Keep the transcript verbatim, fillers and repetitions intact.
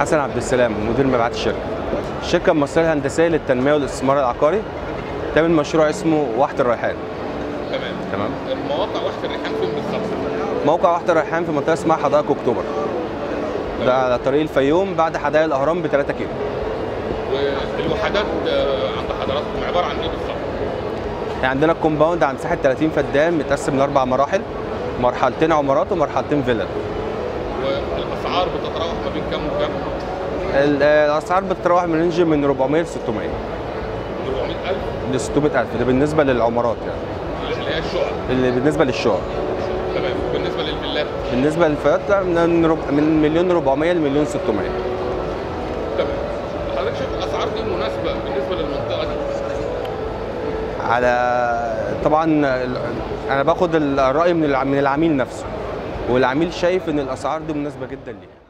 حسن عبد السلام مدير مبيعات الشركه. الشركه المصريه الهندسيه للتنميه والاستثمار العقاري تعمل مشروع اسمه واحة الريحان. تمام تمام. المواقع واحة الريحان فين بالظبط؟ موقع واحة الريحان في منطقه اسمها حدائق اكتوبر. ده على طريق الفيوم بعد حدائق الاهرام ب ثلاثة كيلو. والوحدات عند حضراتكم عباره عن ايه بالظبط؟ يعني عندنا الكومباوند عن مساحه ثلاثين فدان متقسم لاربع مراحل، مرحلتين عمارات ومرحلتين فيلا. والاسعار بتتراوح ما بين كام وكام؟ الاسعار بتتراوح من رينج من أربعمية ل ستمية. أربعمية ألف؟ ل ستمية ألف، ده بالنسبه للعمارات يعني. اللي هي الشقق؟ اللي بالنسبه للشقق. تمام، بالنسبه للفيلات؟ بالنسبه للفيلات من رب... من مليون أربعمية لمليون ستمية. تمام، حضرتك شايف الاسعار دي مناسبه بالنسبه للمنطقه دي؟ على طبعا انا باخد الراي من العميل نفسه، والعميل شايف ان الاسعار دي مناسبه جدا ليه.